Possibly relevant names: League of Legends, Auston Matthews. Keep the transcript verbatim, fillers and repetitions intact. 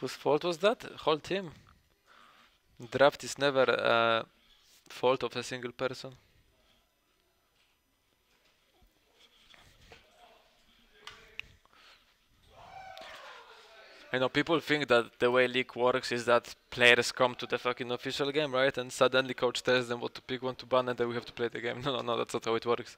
Whose fault was that? Whole team. Draft is never a uh, fault of a single person. You know, people think that the way League works is that players come to the fucking official game, right? And suddenly coach tells them what to pick, what to ban, and then we have to play the game. No, no, no, that's not how it works.